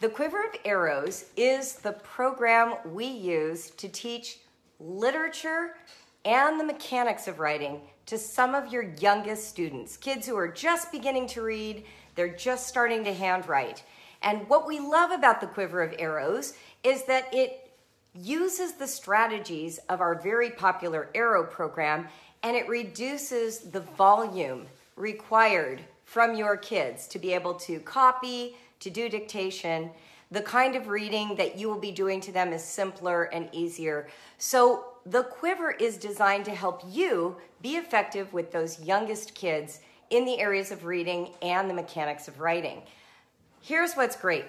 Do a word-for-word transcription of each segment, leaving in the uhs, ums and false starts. The Quiver of Arrows is the program we use to teach literature and the mechanics of writing to some of your youngest students, kids who are just beginning to read, they're just starting to handwrite. And what we love about the Quiver of Arrows is that it uses the strategies of our very popular Arrow program, and it reduces the volume required from your kids to be able to copy, to do dictation. The kind of reading that you will be doing to them is simpler and easier. So the Quiver is designed to help you be effective with those youngest kids in the areas of reading and the mechanics of writing. Here's what's great.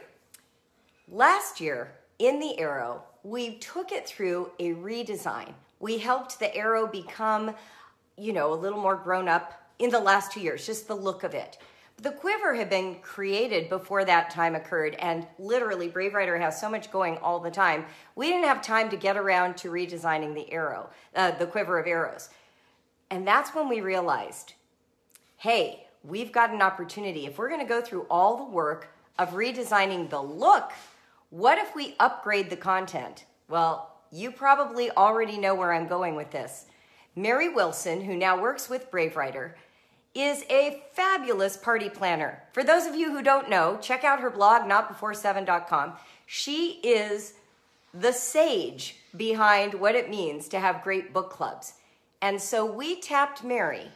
Last year in the Arrow, we took it through a redesign. We helped the Arrow become, you know, a little more grown up in the last two years, just the look of it. But the Quiver had been created before that time occurred, and literally Brave Writer has so much going all the time. We didn't have time to get around to redesigning the Arrow, uh, the Quiver of Arrows. And that's when we realized, hey, we've got an opportunity. If we're gonna go through all the work of redesigning the look, what if we upgrade the content? Well, you probably already know where I'm going with this. Mary Wilson, who now works with Brave Writer, is a fabulous party planner. For those of you who don't know, check out her blog, not before seven dot com. She is the sage behind what it means to have great book clubs. And so we tapped Mary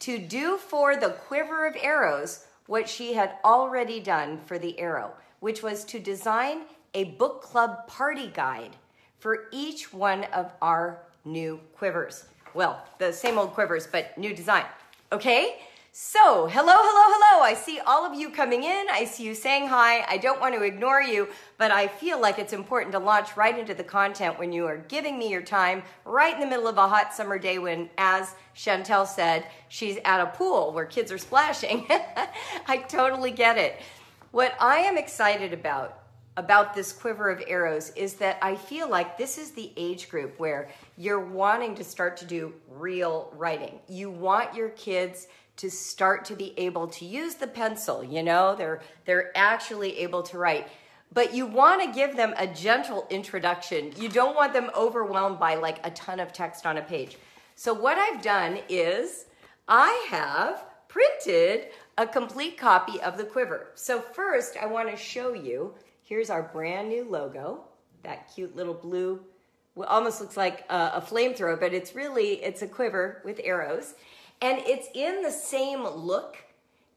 to do for the Quiver of Arrows what she had already done for the Arrow, which was to design a book club party guide for each one of our new quivers. Well, the same old quivers, but new design. Okay, so hello, hello, hello. I see all of you coming in. I see you saying hi. I don't want to ignore you, but I feel like it's important to launch right into the content when you are giving me your time, right in the middle of a hot summer day when, as Chantel said, she's at a pool where kids are splashing. I totally get it. What I am excited about about this Quiver of Arrows is that I feel like this is the age group where you're wanting to start to do real writing. You want your kids to start to be able to use the pencil, you know, they're, they're actually able to write, but you want to give them a gentle introduction. You don't want them overwhelmed by like a ton of text on a page. So what I've done is I have printed a complete copy of the Quiver. So first I want to show you. Here's our brand new logo, that cute little blue, well, almost looks like a, a flamethrower, but it's really, it's a quiver with arrows. And it's in the same look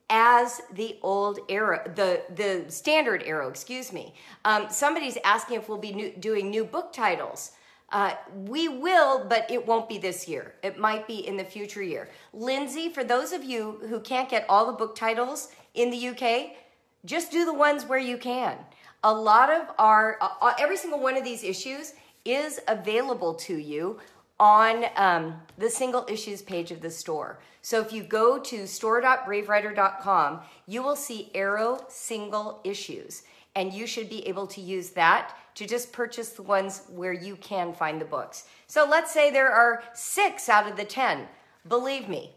as the old Arrow, the, the standard Arrow, excuse me. Um, somebody's asking if we'll be new, doing new book titles. Uh, we will, but it won't be this year. It might be in the future year. Lindsay, for those of you who can't get all the book titles in the U K, just do the ones where you can. A lot of our, uh, every single one of these issues is available to you on um, the single issues page of the store. So if you go to store dot brave writer dot com, you will see Arrow single issues, and you should be able to use that to just purchase the ones where you can find the books. So let's say there are six out of the ten. Believe me,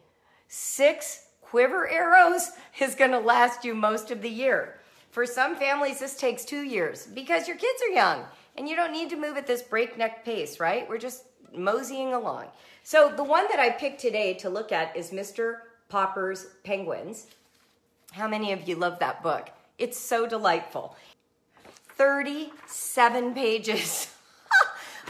six Quiver Arrows is gonna last you most of the year. For some families, this takes two years because your kids are young and you don't need to move at this breakneck pace, right? We're just moseying along. So the one that I picked today to look at is Mister Popper's Penguins. How many of you love that book? It's so delightful. thirty-seven pages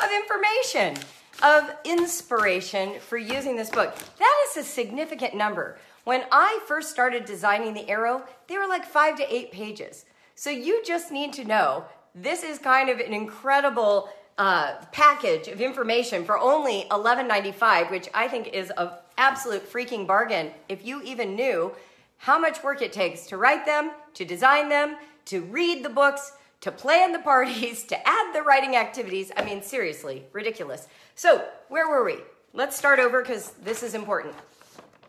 of information, of inspiration for using this book. That is a significant number. When I first started designing the Arrow, they were like five to eight pages. So you just need to know this is kind of an incredible uh, package of information for only eleven ninety-five, which I think is an absolute freaking bargain if you even knew how much work it takes to write them, to design them, to read the books, to plan the parties, to add the writing activities. I mean, seriously, ridiculous. So where were we? Let's start over because this is important.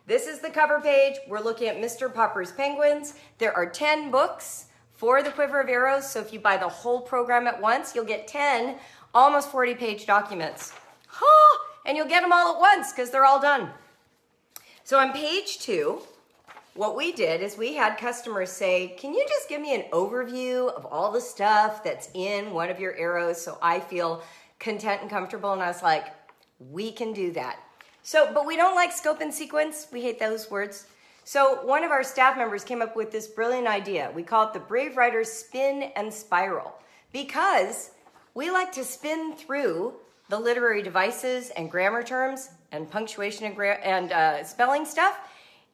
This is the cover page. We're looking at Mister Popper's Penguins. There are ten books for the Quiver of Arrows, so if you buy the whole program at once, you'll get ten almost forty-page documents. Huh! And you'll get them all at once because they're all done. So on page two, what we did is we had customers say, can you just give me an overview of all the stuff that's in one of your arrows so I feel content and comfortable? And I was like, we can do that. So, but we don't like scope and sequence. We hate those words. So one of our staff members came up with this brilliant idea. We call it the Brave Writer Spin and Spiral, because we like to spin through the literary devices and grammar terms and punctuation and, gra and uh, spelling stuff.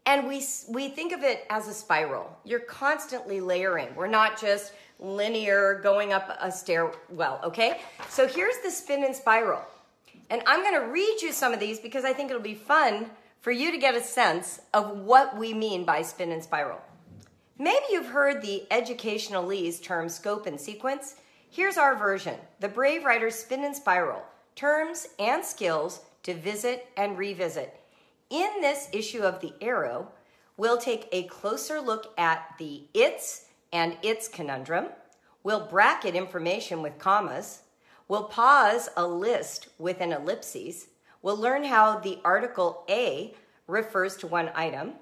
And we, we think of it as a spiral. You're constantly layering. We're not just linear going up a stairwell, okay? So here's the spin and spiral. And I'm gonna read you some of these because I think it'll be fun for you to get a sense of what we mean by spin and spiral. Maybe you've heard the educationalese term scope and sequence. Here's our version, the Brave Writer Spin and Spiral, terms and skills to visit and revisit. In this issue of The Arrow, we'll take a closer look at the its and its conundrum. We'll bracket information with commas. We'll pause a list with an ellipses. We'll learn how the article a refers to one item.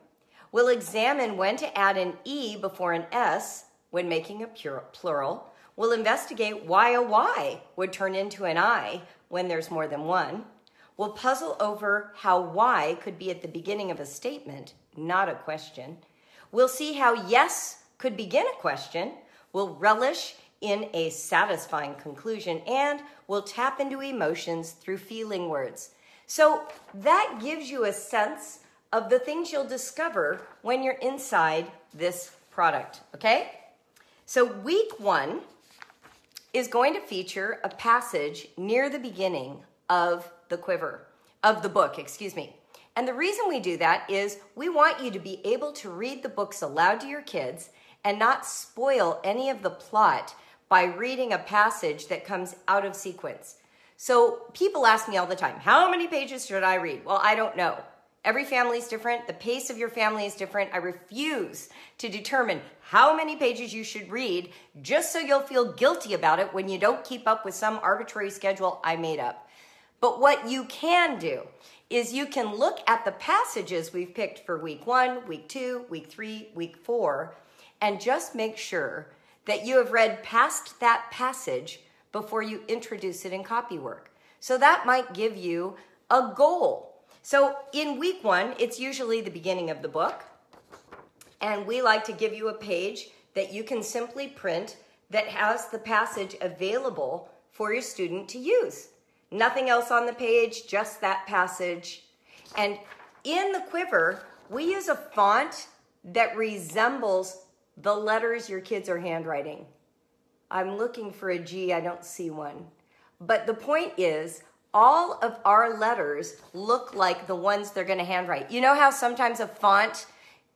We'll examine when to add an e before an s when making a plural. We'll investigate why a y would turn into an I when there's more than one. We'll puzzle over how why could be at the beginning of a statement, not a question. We'll see how yes could begin a question. We'll relish in a satisfying conclusion, and we'll tap into emotions through feeling words. So that gives you a sense of the things you'll discover when you're inside this product, okay? So week one is going to feature a passage near the beginning of the quiver, of the book, excuse me. And the reason we do that is we want you to be able to read the books aloud to your kids and not spoil any of the plot by reading a passage that comes out of sequence. So people ask me all the time, how many pages should I read? Well, I don't know. Every family is different. The pace of your family is different. I refuse to determine how many pages you should read just so you'll feel guilty about it when you don't keep up with some arbitrary schedule I made up. But what you can do is you can look at the passages we've picked for week one, week two, week three, week four, and just make sure that you have read past that passage before you introduce it in copywork. So that might give you a goal. So in week one, it's usually the beginning of the book, and we like to give you a page that you can simply print that has the passage available for your student to use. Nothing else on the page, just that passage. And in the quiver, we use a font that resembles the letters your kids are handwriting. I'm looking for a G, I don't see one. But the point is, all of our letters look like the ones they're gonna handwrite. You know how sometimes a font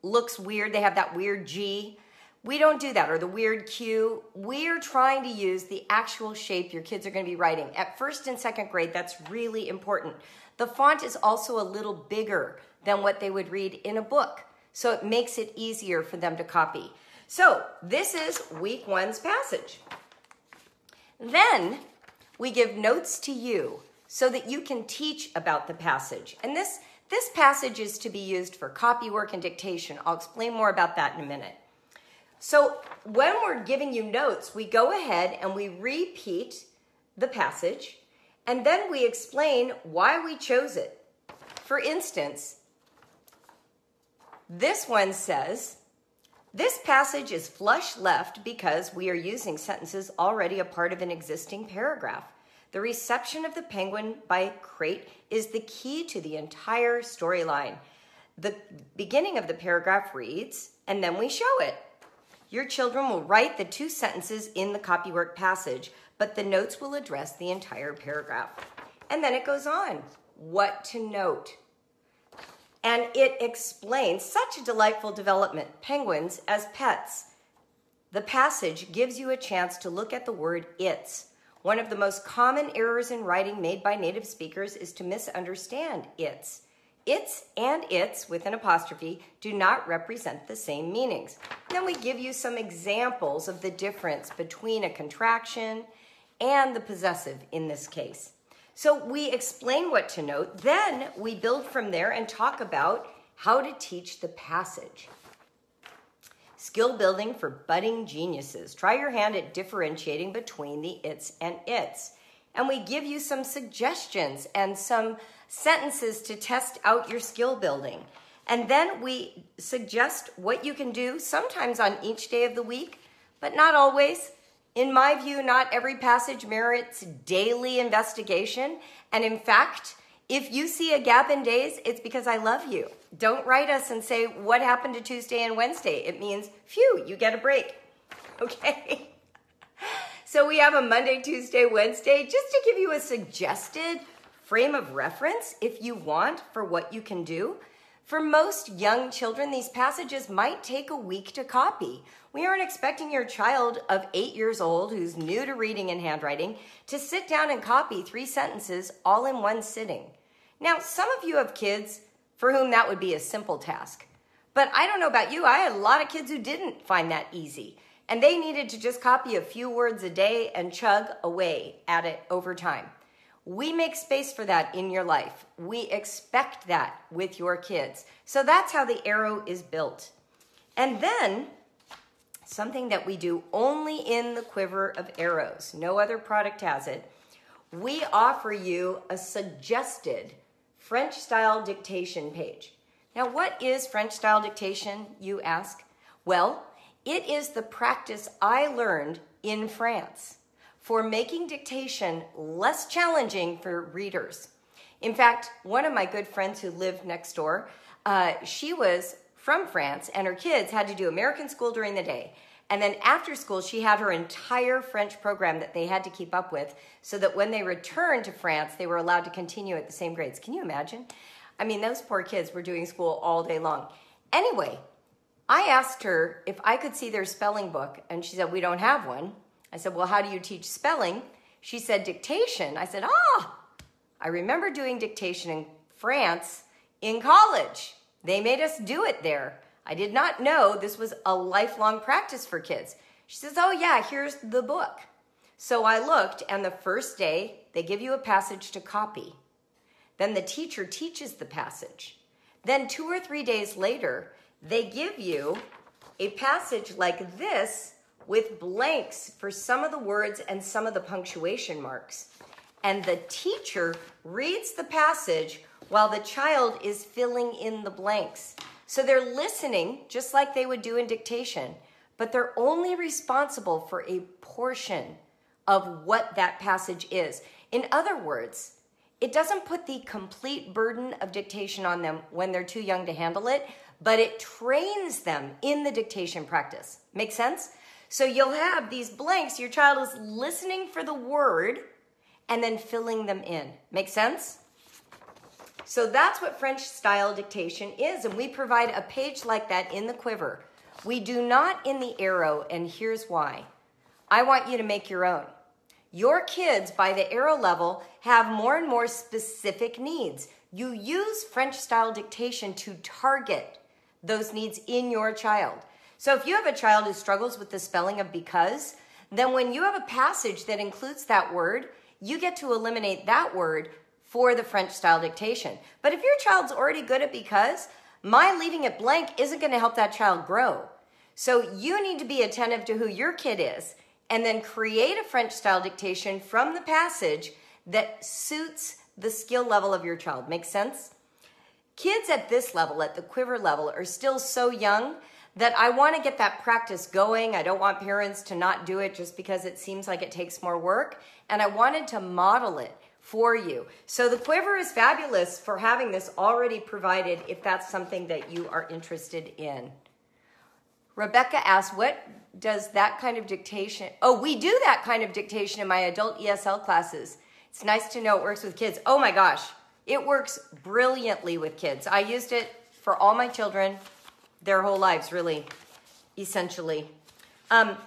looks weird, they have that weird G? We don't do that, or the weird Q. We're trying to use the actual shape your kids are going to be writing. At first and second grade, that's really important. The font is also a little bigger than what they would read in a book, so it makes it easier for them to copy. So this is week one's passage. Then we give notes to you so that you can teach about the passage. And this, this passage is to be used for copywork and dictation. I'll explain more about that in a minute. So when we're giving you notes, we go ahead and we repeat the passage, and then we explain why we chose it. For instance, this one says, this passage is flush left because we are using sentences already a part of an existing paragraph. The reception of the penguin by crate is the key to the entire storyline. The beginning of the paragraph reads, and then we show it. Your children will write the two sentences in the copywork passage, but the notes will address the entire paragraph. And then it goes on, what to note. And it explains such a delightful development, penguins as pets. The passage gives you a chance to look at the word its. One of the most common errors in writing made by native speakers is to misunderstand its. Its and its, with an apostrophe, do not represent the same meanings. Then we give you some examples of the difference between a contraction and the possessive in this case. So we explain what to note, then we build from there and talk about how to teach the passage. Skill building for budding geniuses. Try your hand at differentiating between the its and its. And we give you some suggestions and some sentences to test out your skill building. And then we suggest what you can do, sometimes on each day of the week, but not always. In my view, not every passage merits daily investigation. And in fact, if you see a gap in days, it's because I love you. Don't write us and say, what happened to Tuesday and Wednesday? It means, phew, you get a break, okay? So we have a Monday, Tuesday, Wednesday, just to give you a suggested frame of reference, if you want, for what you can do. For most young children, these passages might take a week to copy. We aren't expecting your child of eight years old, who's new to reading and handwriting, to sit down and copy three sentences all in one sitting. Now, some of you have kids for whom that would be a simple task, but I don't know about you, I had a lot of kids who didn't find that easy, and they needed to just copy a few words a day and chug away at it over time. We make space for that in your life. We expect that with your kids. So that's how the Arrow is built. And then, something that we do only in the Quiver of Arrows, no other product has it, we offer you a suggested French-style dictation page. Now, what is French-style dictation, you ask? Well, it is the practice I learned in France for making dictation less challenging for readers. In fact, one of my good friends who lived next door, uh, she was from France and her kids had to do American school during the day. And then after school, she had her entire French program that they had to keep up with so that when they returned to France, they were allowed to continue at the same grades. Can you imagine? I mean, those poor kids were doing school all day long. Anyway, I asked her if I could see their spelling book and she said, we don't have one. I said, well, how do you teach spelling? She said, dictation. I said, ah, I remember doing dictation in France in college. They made us do it there. I did not know this was a lifelong practice for kids. She says, oh yeah, here's the book. So I looked and the first day they give you a passage to copy. Then the teacher teaches the passage. Then two or three days later, they give you a passage like this with blanks for some of the words and some of the punctuation marks. And the teacher reads the passage while the child is filling in the blanks. So they're listening just like they would do in dictation, but they're only responsible for a portion of what that passage is. In other words, it doesn't put the complete burden of dictation on them when they're too young to handle it, but it trains them in the dictation practice. Make sense? So you'll have these blanks, your child is listening for the word and then filling them in. Make sense? So that's what French style dictation is, and we provide a page like that in the Quiver. We do not in the Arrow, and here's why. I want you to make your own. Your kids by the Arrow level have more and more specific needs. You use French style dictation to target those needs in your child. So if you have a child who struggles with the spelling of because, then when you have a passage that includes that word, you get to eliminate that word for the French style dictation. But if your child's already good at because, my leaving it blank isn't going to help that child grow. So you need to be attentive to who your kid is and then create a French style dictation from the passage that suits the skill level of your child. Make sense? Kids at this level, at the Quiver level, are still so young that I want to get that practice going. I don't want parents to not do it just because it seems like it takes more work. And I wanted to model it for you. So the Quiver is fabulous for having this already provided if that's something that you are interested in. Rebecca asked, what does that kind of dictation? Oh, we do that kind of dictation in my adult E S L classes. It's nice to know it works with kids. Oh my gosh, it works brilliantly with kids. I used it for all my children. Their whole lives, really, essentially. Um,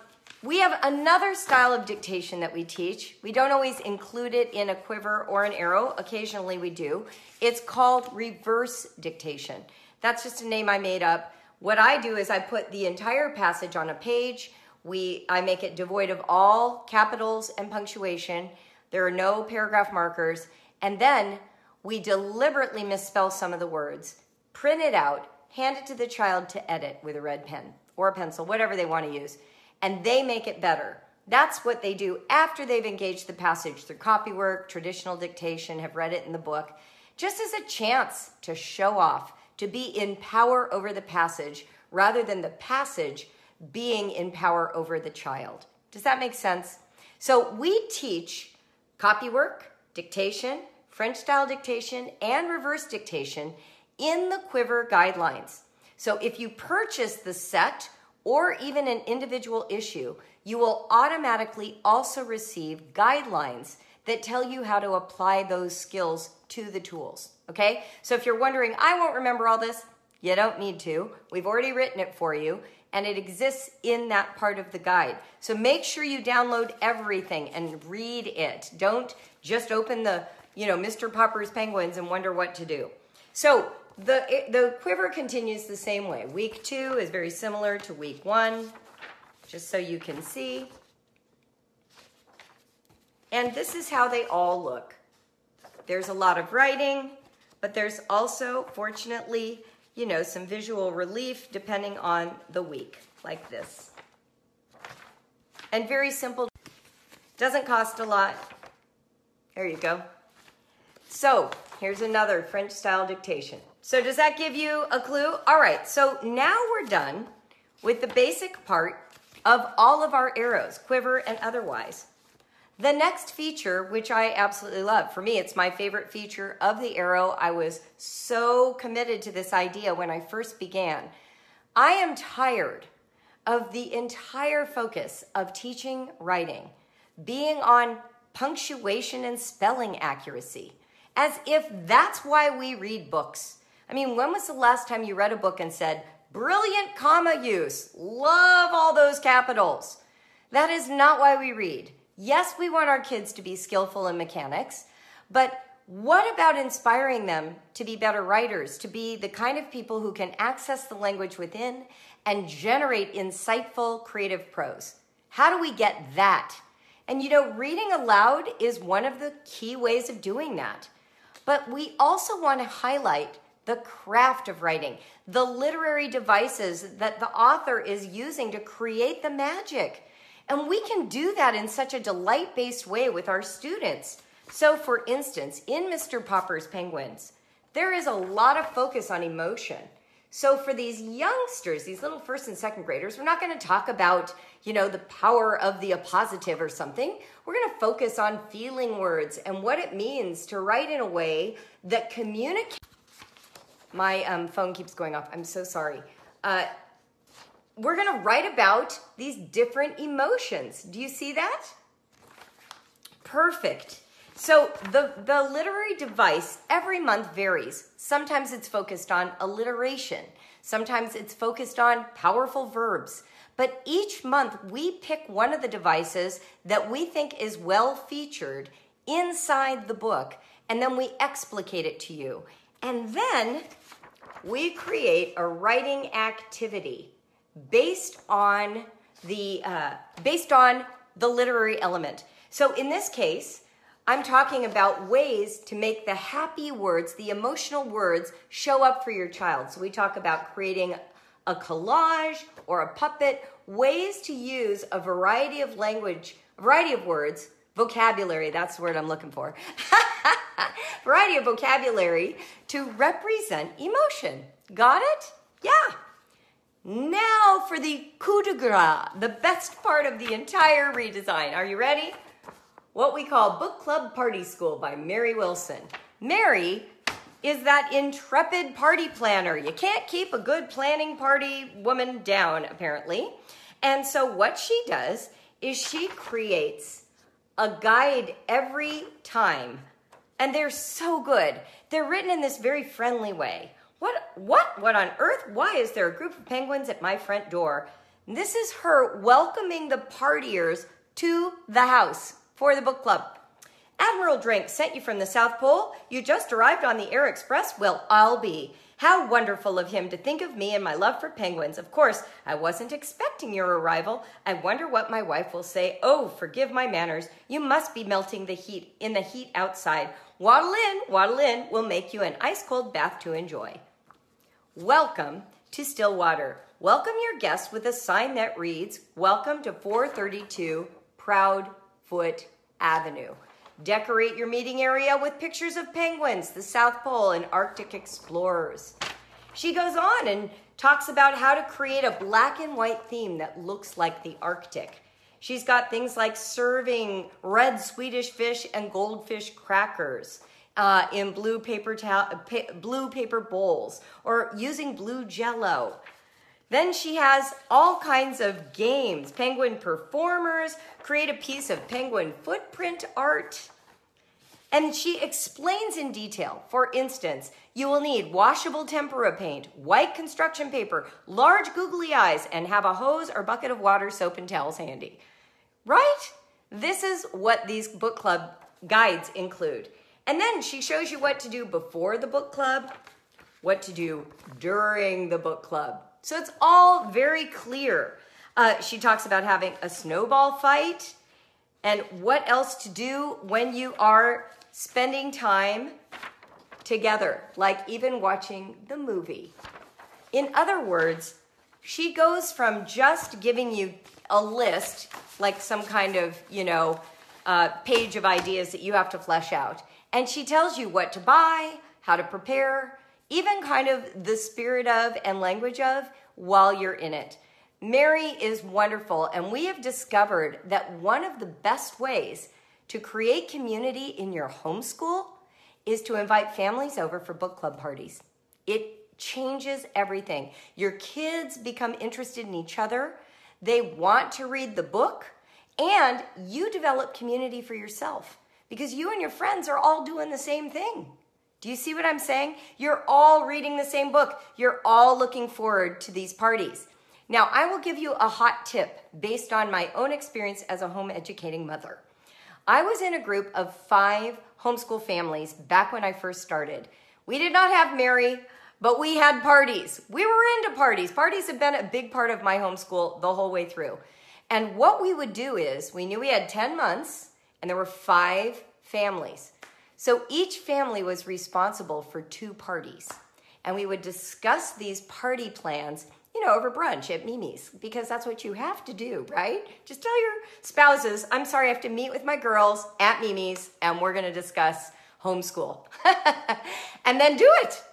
we have another style of dictation that we teach. We don't always include it in a Quiver or an Arrow. Occasionally we do. It's called reverse dictation. That's just a name I made up. What I do is I put the entire passage on a page. We, I make it devoid of all capitals and punctuation. There are no paragraph markers. And then we deliberately misspell some of the words, print it out, hand it to the child to edit with a red pen or a pencil, whatever they want to use, and they make it better. That's what they do after they've engaged the passage through copy work, traditional dictation, have read it in the book, just as a chance to show off, to be in power over the passage rather than the passage being in power over the child. Does that make sense? So we teach copy work, dictation, French-style dictation, and reverse dictation in the Quiver guidelines. So if you purchase the set or even an individual issue, you will automatically also receive guidelines that tell you how to apply those skills to the tools, okay? So if you're wondering, I won't remember all this, you don't need to. We've already written it for you, and it exists in that part of the guide. So make sure you download everything and read it. Don't just open the, you know, Mister Popper's Penguins and wonder what to do. So the, the Quiver continues the same way. Week two is very similar to week one, just so you can see. And this is how they all look. There's a lot of writing, but there's also, fortunately, you know, some visual relief depending on the week, like this. And very simple, doesn't cost a lot. There you go. So here's another French style dictation. So does that give you a clue? All right, so now we're done with the basic part of all of our arrows, Quiver and otherwise. The next feature, which I absolutely love, for me, it's my favorite feature of the Arrow. I was so committed to this idea when I first began. I am tired of the entire focus of teaching writing being on punctuation and spelling accuracy, as if that's why we read books. I mean, when was the last time you read a book and said, brilliant comma use, love all those capitals? That is not why we read. Yes, we want our kids to be skillful in mechanics, but what about inspiring them to be better writers, to be the kind of people who can access the language within and generate insightful, creative prose? How do we get that? And you know, reading aloud is one of the key ways of doing that. But we also want to highlight the craft of writing, the literary devices that the author is using to create the magic. And we can do that in such a delight-based way with our students. So for instance, in Mister Popper's Penguins, there is a lot of focus on emotion. So for these youngsters, these little first and second graders, we're not gonna talk about, you know, the power of the appositive or something. We're gonna focus on feeling words and what it means to write in a way that communicates. My um, phone keeps going off, I'm so sorry. Uh, We're going to write about these different emotions. Do you see that? Perfect. So the, the literary device every month varies. Sometimes it's focused on alliteration. Sometimes it's focused on powerful verbs. But each month we pick one of the devices that we think is well featured inside the book, and then we explicate it to you. And then we create a writing activity based on the uh, based on the literary element. So in this case, I'm talking about ways to make the happy words, the emotional words, show up for your child. So we talk about creating a collage or a puppet, ways to use a variety of language, variety of words, vocabulary, that's the word I'm looking for, variety of vocabulary to represent emotion. Got it? Yeah. Now for the coup de grace, the best part of the entire redesign. Are you ready? What we call Book Club Party School by Mary Wilson. Mary is that intrepid party planner. You can't keep a good planning party woman down, apparently. And so what she does is she creates a guide every time. And they're so good. They're written in this very friendly way. What, what, what on earth? Why is there a group of penguins at my front door? And this is her welcoming the partiers to the house for the book club. Admiral Drink sent you from the South Pole. You just arrived on the Air Express. Well, I'll be. How wonderful of him to think of me and my love for penguins. Of course, I wasn't expecting your arrival. I wonder what my wife will say. Oh, forgive my manners. You must be melting the heat in the heat outside. Waddle in, waddle in. We'll make you an ice cold bath to enjoy. Welcome to Stillwater. Welcome your guests with a sign that reads, "Welcome to four thirty-two Proudfoot Avenue." Decorate your meeting area with pictures of penguins, the South Pole, and Arctic explorers. She goes on and talks about how to create a black and white theme that looks like the Arctic. She's got things like serving red Swedish fish and goldfish crackers uh, in blue paper, ta- pa- blue paper bowls, or using blue jello. Then she has all kinds of games, penguin performers, create a piece of penguin footprint art. And she explains in detail, for instance, you will need washable tempera paint, white construction paper, large googly eyes, and have a hose or bucket of water, soap, and towels handy. Right? This is what these book club guides include. And then she shows you what to do before the book club, what to do during the book club. So it's all very clear. Uh, she talks about having a snowball fight and what else to do when you are spending time together, like even watching the movie. In other words, she goes from just giving you a list, like some kind of, you know, uh, page of ideas that you have to flesh out. And she tells you what to buy, how to prepare, even kind of the spirit of and language of while you're in it. Mary is wonderful, and we have discovered that one of the best ways to create community in your homeschool is to invite families over for book club parties. It changes everything. Your kids become interested in each other. They want to read the book, and you develop community for yourself because you and your friends are all doing the same thing. Do you see what I'm saying? You're all reading the same book. You're all looking forward to these parties. Now, I will give you a hot tip based on my own experience as a home educating mother. I was in a group of five homeschool families back when I first started. We did not have Mary, but we had parties. We were into parties. Parties have been a big part of my homeschool the whole way through. And what we would do is, we knew we had ten months, and there were five families. So each family was responsible for two parties, and we would discuss these party plans, you know, over brunch at Mimi's, because that's what you have to do, right? Just tell your spouses, I'm sorry, I have to meet with my girls at Mimi's, and we're going to discuss homeschool. And then do it.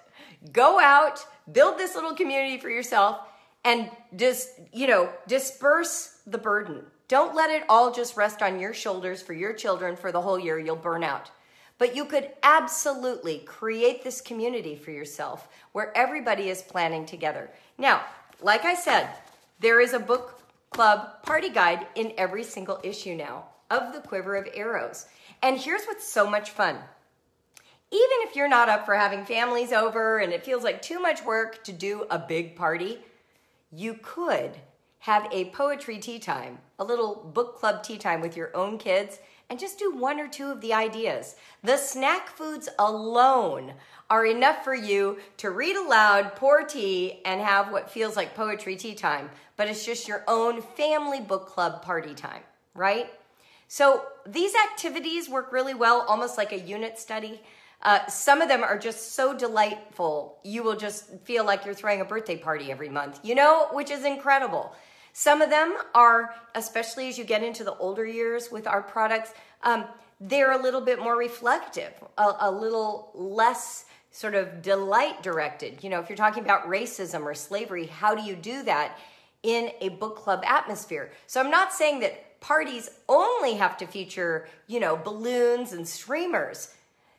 Go out, build this little community for yourself, and just, you know, disperse the burden. Don't let it all just rest on your shoulders for your children for the whole year. You'll burn out. But you could absolutely create this community for yourself where everybody is planning together. Now, like I said, there is a book club party guide in every single issue now of the Quiver of Arrows. And here's what's so much fun. Even if you're not up for having families over and it feels like too much work to do a big party, you could have a poetry tea time, a little book club tea time with your own kids, and just do one or two of the ideas. The snack foods alone are enough for you to read aloud, pour tea, and have what feels like poetry tea time, but it's just your own family book club party time, right? So these activities work really well, almost like a unit study. Uh, some of them are just so delightful, you will just feel like you're throwing a birthday party every month, you know, which is incredible. Some of them are, especially as you get into the older years with our products, um, they're a little bit more reflective, a, a little less sort of delight directed. You know, if you're talking about racism or slavery, how do you do that in a book club atmosphere? So I'm not saying that parties only have to feature, you know, balloons and streamers.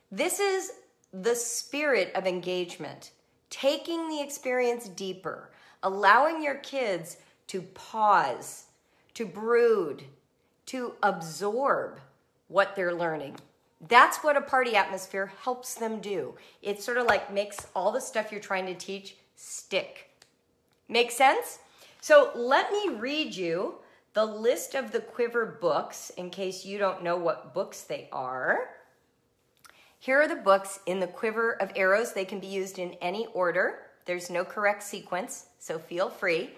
This is the spirit of engagement, taking the experience deeper, allowing your kids to pause, to brood, to absorb what they're learning. That's what a party atmosphere helps them do. It sort of like makes all the stuff you're trying to teach stick. Make sense? So let me read you the list of the Quiver books in case you don't know what books they are. Here are the books in the Quiver of Arrows. They can be used in any order. There's no correct sequence, so feel free.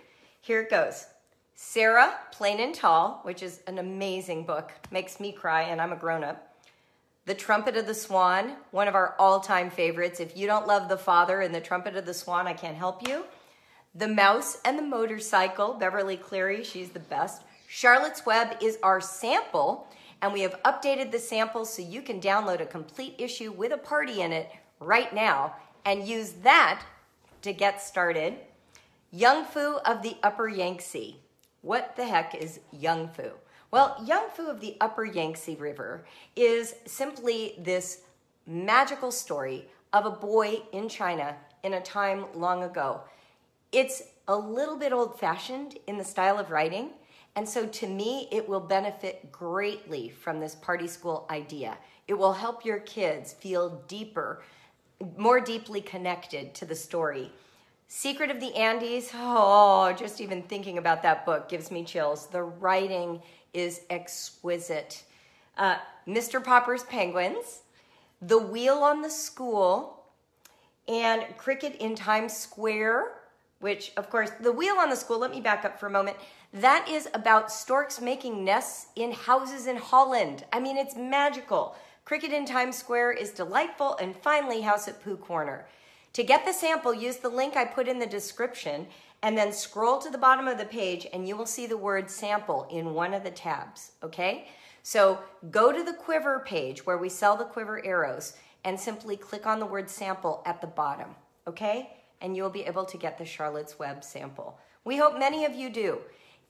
Here it goes. Sarah, Plain and Tall, which is an amazing book. Makes me cry, and I'm a grown-up. The Trumpet of the Swan, one of our all-time favorites. If you don't love The Father and The Trumpet of the Swan, I can't help you. The Mouse and the Motorcycle, Beverly Cleary, she's the best. Charlotte's Web is our sample, and we have updated the sample so you can download a complete issue with a party in it right now and use that to get started. Young Fu of the Upper Yangtze. What the heck is Young Fu? Well, Young Fu of the Upper Yangtze River is simply this magical story of a boy in China in a time long ago. It's a little bit old-fashioned in the style of writing, and so to me, it will benefit greatly from this party school idea. It will help your kids feel deeper, more deeply connected to the story. Secret of the Andes, oh, just even thinking about that book gives me chills. The writing is exquisite. Uh, Mister Popper's Penguins, The Wheel on the School, and Cricket in Times Square, which, of course, The Wheel on the School, let me back up for a moment. That is about storks making nests in houses in Holland. I mean, it's magical. Cricket in Times Square is delightful, and finally, House at Pooh Corner. To get the sample, use the link I put in the description, and then scroll to the bottom of the page, and you will see the word sample in one of the tabs, okay? So go to the Quiver page where we sell the Quiver arrows, and simply click on the word sample at the bottom, okay? And you'll be able to get the Charlotte's Web sample. We hope many of you do.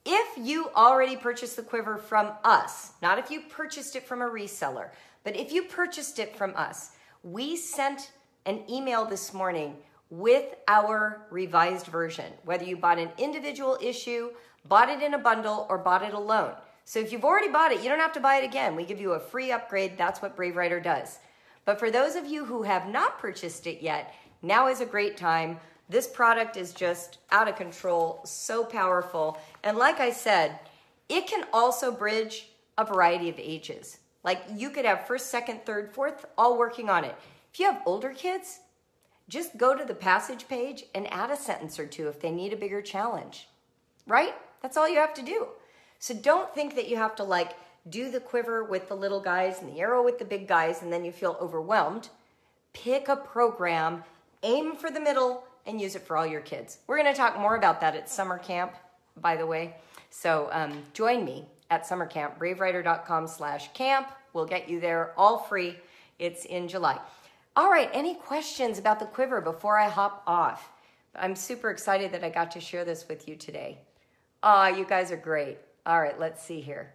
If you already purchased the Quiver from us, not if you purchased it from a reseller, but if you purchased it from us, we sent an email this morning with our revised version, whether you bought an individual issue, bought it in a bundle, or bought it alone. So if you've already bought it, you don't have to buy it again. We give you a free upgrade. That's what Brave Writer does. But for those of you who have not purchased it yet, now is a great time. This product is just out of control, so powerful. And like I said, it can also bridge a variety of ages. Like you could have first, second, third, fourth, all working on it. If you have older kids, just go to the passage page and add a sentence or two if they need a bigger challenge, right? That's all you have to do. So don't think that you have to like do the Quiver with the little guys and the arrow with the big guys and then you feel overwhelmed. Pick a program, aim for the middle, and use it for all your kids. We're gonna talk more about that at summer camp, by the way. So um, join me at summer camp, brave writer dot com slash camp. We'll get you there all free. It's in July. All right, any questions about the Quiver before I hop off? I'm super excited that I got to share this with you today. Aw, you guys are great. All right, let's see here.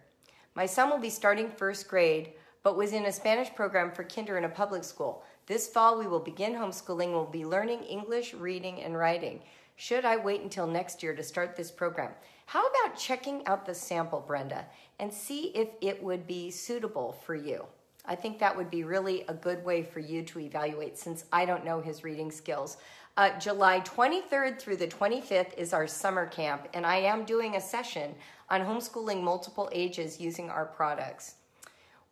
My son will be starting first grade, but was in a Spanish program for kinder in a public school. This fall, we will begin homeschooling. We'll be learning English, reading, and writing. Should I wait until next year to start this program? How about checking out the sample, Brenda, and see if it would be suitable for you? I think that would be really a good way for you to evaluate since I don't know his reading skills. Uh, July twenty-third through the twenty-fifth is our summer camp, and I am doing a session on homeschooling multiple ages using our products.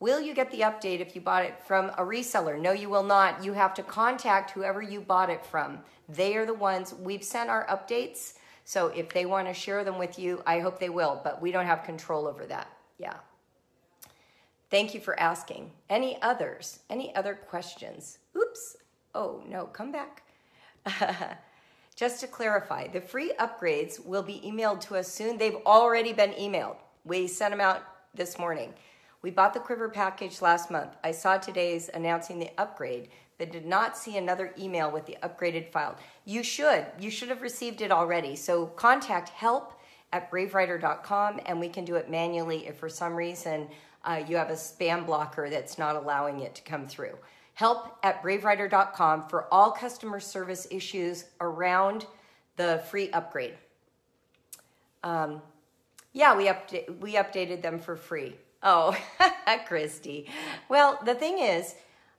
Will you get the update if you bought it from a reseller? No, you will not. You have to contact whoever you bought it from. They are the ones. We've sent our updates, so if they want to share them with you, I hope they will, but we don't have control over that. Yeah. Thank you for asking. Any others? Any other questions? Oops. Oh, no. Come back. Just to clarify, the free upgrades will be emailed to us soon. They've already been emailed. We sent them out this morning. We bought the Quiver package last month. I saw today's announcing the upgrade, but did not see another email with the upgraded file. You should. You should have received it already. So contact help at brave writer dot com, and we can do it manually if for some reason Uh, you have a spam blocker that's not allowing it to come through. Help at brave writer dot com for all customer service issues around the free upgrade. Um, yeah, we, upda- we updated them for free. Oh, Christy. Well, the thing is,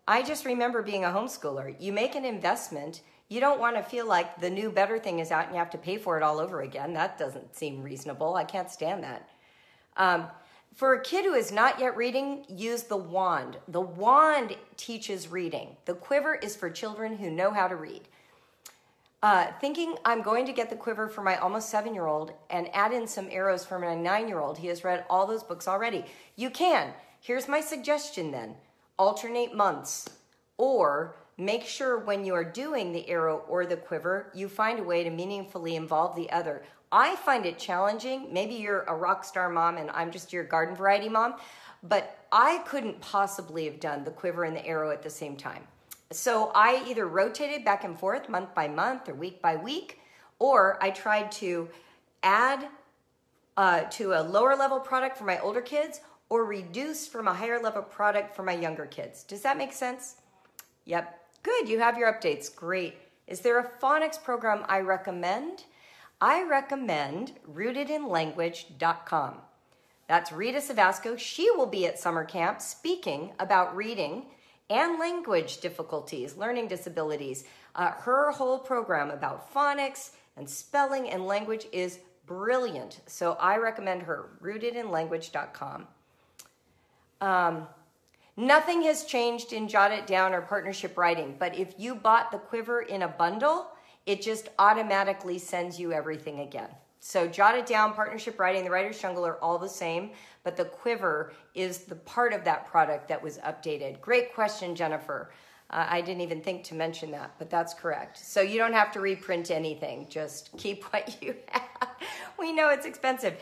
I just remember being a homeschooler. You make an investment. You don't want to feel like the new better thing is out and you have to pay for it all over again. That doesn't seem reasonable. I can't stand that. Um, For a kid who is not yet reading, use The Wand. The Wand teaches reading. The Quiver is for children who know how to read. Uh, thinking I'm going to get the Quiver for my almost seven-year-old and add in some arrows for my nine-year-old. He has read all those books already. You can. Here's my suggestion then. Alternate months or Make sure when you are doing the arrow or the quiver, you find a way to meaningfully involve the other. I find it challenging. Maybe you're a rock star mom and I'm just your garden variety mom, but I couldn't possibly have done the quiver and the arrow at the same time. So I either rotated back and forth month by month or week by week, or I tried to add uh, to a lower level product for my older kids or reduce from a higher level product for my younger kids. Does that make sense? Yep. Good. You have your updates. Great. Is there a phonics program I recommend? I recommend Rooted in Language dot com. That's Rita Savasco. She will be at summer camp speaking about reading and language difficulties, learning disabilities. Uh, her whole program about phonics and spelling and language is brilliant. So I recommend her, Rooted in Language dot com. Um, nothing has changed in Jot It Down or Partnership Writing, but if you bought the quiver in a bundle, it just automatically sends you everything again. So Jot It Down, Partnership Writing, The Writer's Jungle are all the same, but the quiver is the part of that product that was updated. Great question, Jennifer. Uh, I didn't even think to mention that, but that's correct. So you don't have to reprint anything. Just keep what you have. We know it's expensive.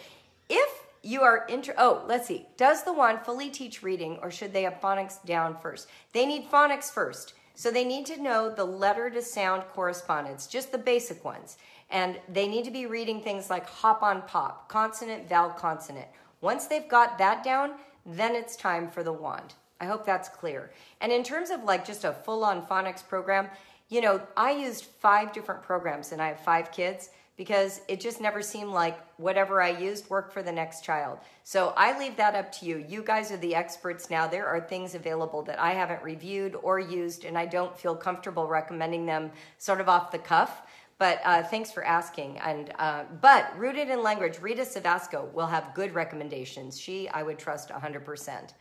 If you are, inter oh, let's see. Does The Wand fully teach reading, or should they have phonics down first? They need phonics first. So they need to know the letter to sound correspondence, just the basic ones. And they need to be reading things like hop on pop, consonant, vowel, consonant. Once they've got that down, then it's time for The Wand. I hope that's clear. And in terms of like just a full-on phonics program, you know, I used five different programs and I have five kids because it just never seemed like whatever I used worked for the next child. So I leave that up to you. You guys are the experts now. There are things available that I haven't reviewed or used and I don't feel comfortable recommending them sort of off the cuff. But uh, thanks for asking. And uh, but Rooted in Language, Rita Savasco will have good recommendations. She, I would trust one hundred percent.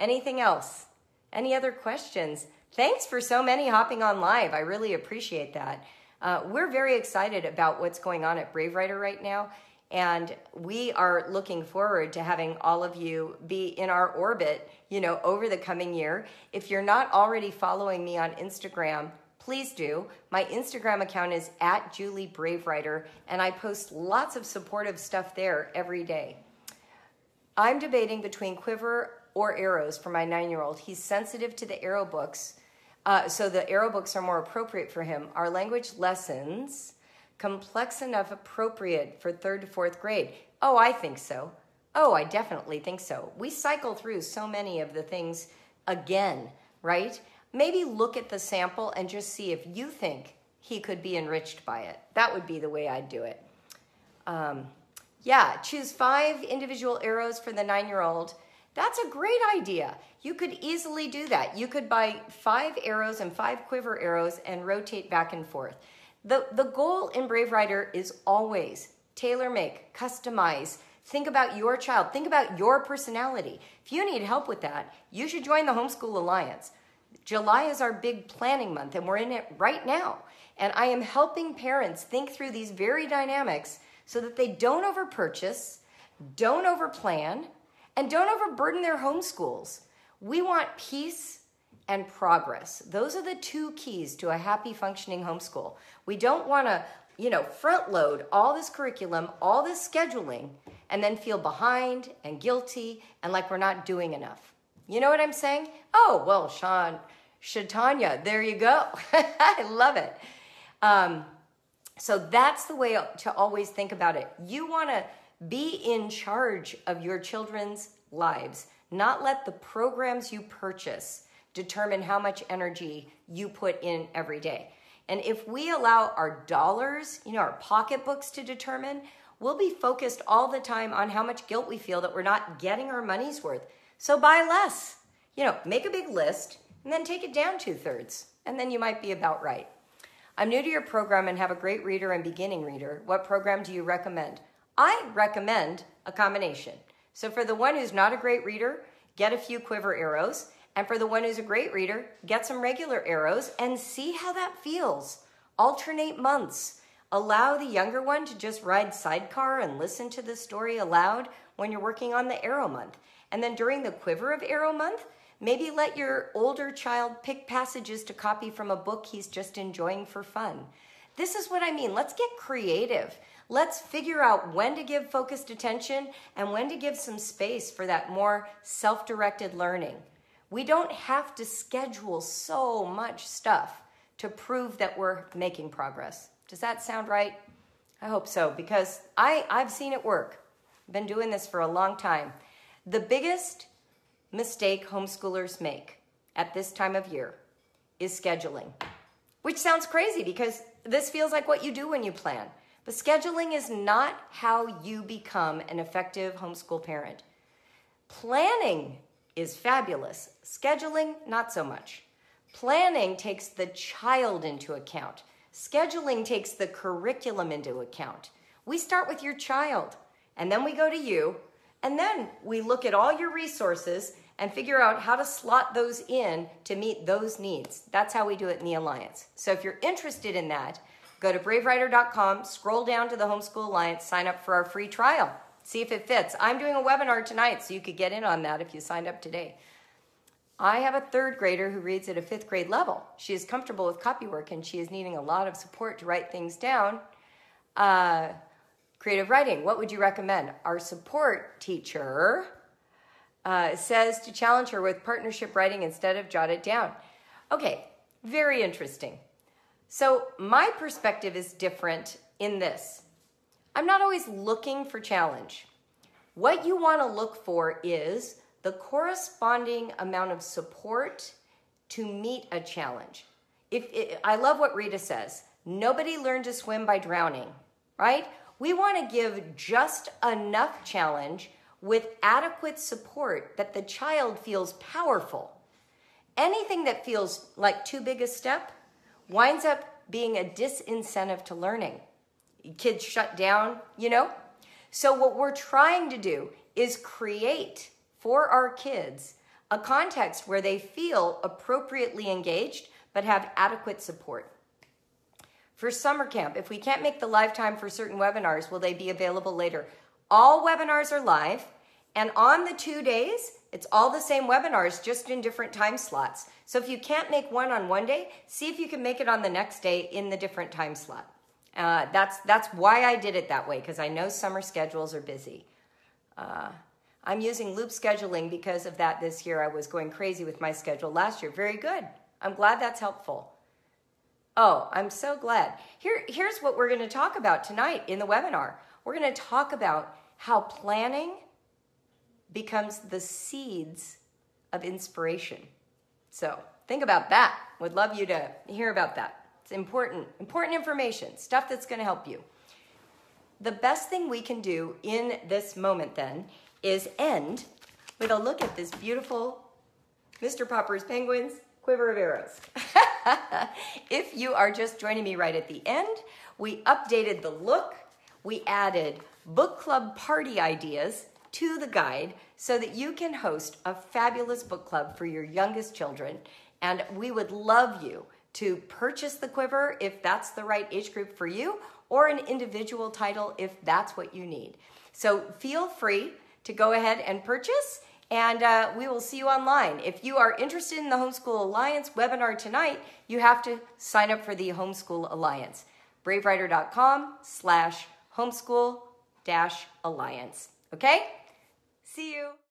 Anything else? Any other questions? Thanks for so many hopping on live. I really appreciate that. Uh, we're very excited about what's going on at Brave Writer right now. And we are looking forward to having all of you be in our orbit, you know, over the coming year. If you're not already following me on Instagram, please do. My Instagram account is at Julie Brave Writer, and I post lots of supportive stuff there every day. I'm debating between quiver or arrows for my nine-year-old. He's sensitive to the arrow books, uh, so the arrow books are more appropriate for him. Are language lessons complex enough appropriate for third to fourth grade? Oh, I think so. Oh, I definitely think so. We cycle through so many of the things again, right? Maybe look at the sample and just see if you think he could be enriched by it. That would be the way I'd do it. Um, yeah, choose five individual arrows for the nine-year-old. That's a great idea. You could easily do that. You could buy five arrows and five quiver arrows and rotate back and forth. The, the goal in Brave Writer is always tailor-make, customize. Think about your child. Think about your personality. If you need help with that, you should join the Homeschool Alliance. July is our big planning month, and we're in it right now. And I am helping parents think through these very dynamics so that they don't overpurchase, don't overplan, and don't overburden their homeschools. We want peace and progress. Those are the two keys to a happy, functioning homeschool. We don't want to, you know, front load all this curriculum, all this scheduling, and then feel behind and guilty and like we're not doing enough. You know what I'm saying? Oh, well, Sean, Shatanya, there you go. I love it. Um, so that's the way to always think about it. You want to be in charge of your children's lives, not let the programs you purchase determine how much energy you put in every day. And if we allow our dollars, you know, our pocketbooks to determine, we'll be focused all the time on how much guilt we feel that we're not getting our money's worth. So buy less, you know, make a big list and then take it down two thirds and then you might be about right. I'm new to your program and have a great reader and beginning reader. What program do you recommend? I recommend a combination. So for the one who's not a great reader, get a few quiver arrows. And for the one who's a great reader, get some regular arrows and see how that feels. Alternate months. Allow the younger one to just ride sidecar and listen to the story aloud when you're working on the arrow month. And then during the Quiver of Arrow month, maybe let your older child pick passages to copy from a book he's just enjoying for fun. This is what I mean. Let's get creative. Let's figure out when to give focused attention and when to give some space for that more self-directed learning. We don't have to schedule so much stuff to prove that we're making progress. Does that sound right? I hope so, because I, I've seen it work. I've been doing this for a long time. The biggest mistake homeschoolers make at this time of year is scheduling, which sounds crazy because this feels like what you do when you plan. But scheduling is not how you become an effective homeschool parent. Planning is fabulous. Scheduling, not so much. Planning takes the child into account. Scheduling takes the curriculum into account. We start with your child, and then we go to you, and then we look at all your resources and figure out how to slot those in to meet those needs. That's how we do it in the Alliance. So if you're interested in that, go to brave writer dot com, scroll down to the Homeschool Alliance, sign up for our free trial. See if it fits. I'm doing a webinar tonight, so you could get in on that if you signed up today. I have a third grader who reads at a fifth grade level. She is comfortable with copywork, and she is needing a lot of support to write things down. Uh, creative writing, what would you recommend? Our support teacher uh, says to challenge her with partnership writing instead of Jot It Down. Okay, very interesting. So my perspective is different in this. I'm not always looking for challenge. What you want to look for is the corresponding amount of support to meet a challenge. If it, I love what Rita says. Nobody learned to swim by drowning, right? We want to give just enough challenge with adequate support that the child feels powerful. Anything that feels like too big a step winds up being a disincentive to learning. Kids shut down, you know? So what we're trying to do is create for our kids a context where they feel appropriately engaged but have adequate support. For summer camp, if we can't make the live time for certain webinars, will they be available later? All webinars are live, and on the two days, it's all the same webinars, just in different time slots. So if you can't make one on one day, see if you can make it on the next day in the different time slot. Uh, that's, that's why I did it that way, because I know summer schedules are busy. Uh, I'm using loop scheduling because of that this year. I was going crazy with my schedule last year. Very good. I'm glad that's helpful. Oh, I'm so glad. Here, here's what we're going to talk about tonight in the webinar. We're going to talk about how planning becomes the seeds of inspiration. So think about that. Would love you to hear about that. It's important, important information, stuff that's going to help you. The best thing we can do in this moment then is end with a look at this beautiful Mister Popper's Penguins Quiver of Arrows. If you are just joining me right at the end, we updated the look. We added book club party ideas to the guide so that you can host a fabulous book club for your youngest children. And we would love you to purchase the Quiver if that's the right age group for you, or an individual title if that's what you need. So feel free to go ahead and purchase. And uh, we will see you online. If you are interested in the Homeschool Alliance webinar tonight, you have to sign up for the Homeschool Alliance. brave writer dot com slash homeschool dash alliance. Okay? See you.